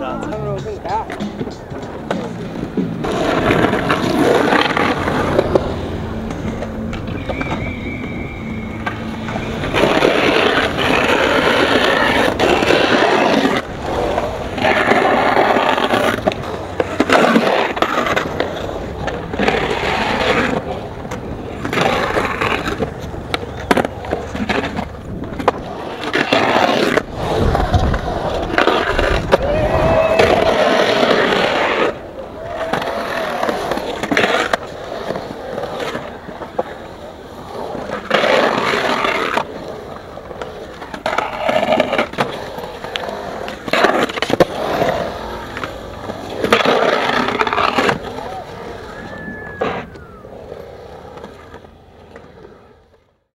shots.